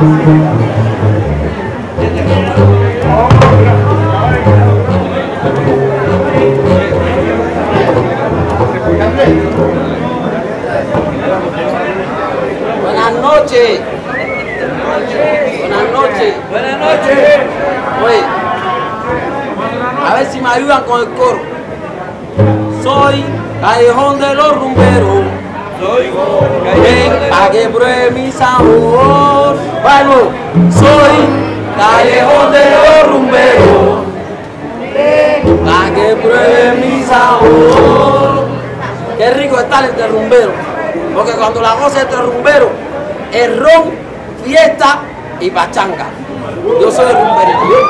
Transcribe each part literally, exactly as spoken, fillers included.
Buenas noches. Buenas noches. Buenas noches. Oye, a ver si me ayudan con el coro. Soy Callejón de los Rumberos. Soy Callejón pa' que pruebe mi sabor. Vamos. Soy Callejón de los Rumberos, pa' que pruebe mi sabor. Qué rico estar entre rumberos, porque cuando la goza entre rumberos es ron, fiesta y pachanga. Yo soy el rumberito, yo el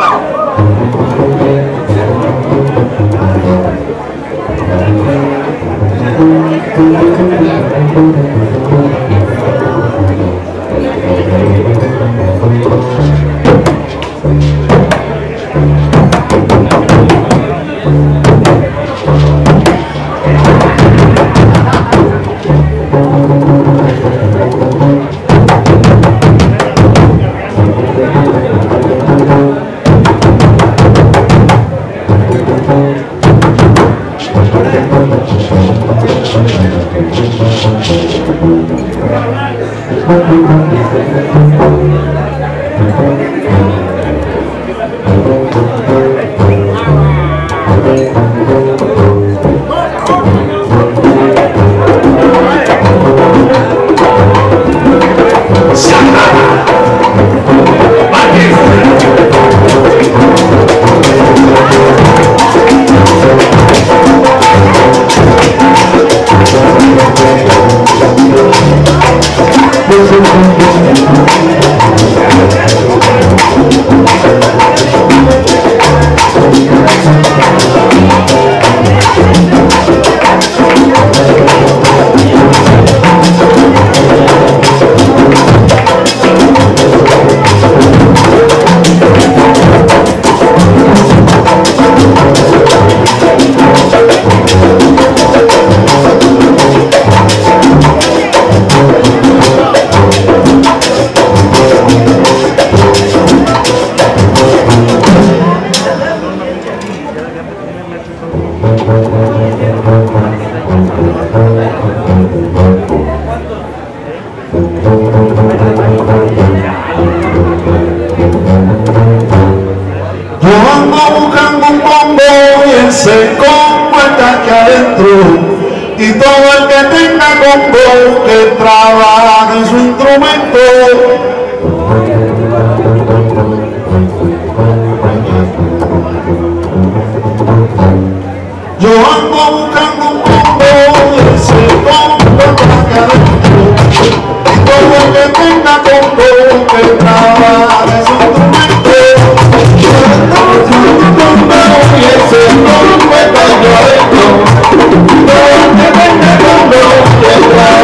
se compuesta aquí adentro, y todo el que tenga combo que trabaja en su instrumento. Yo ando buscando un combo y se compuesta aquí adentro, y todo el que tenga combo que trabaja en su instrumento. Yo ando buscando un combo y ese combo I'm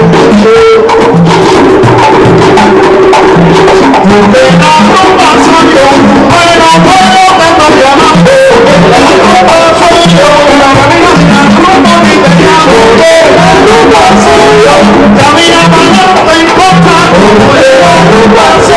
Rumba soy yo, camina para no te importa, rumba, rumba soy yo.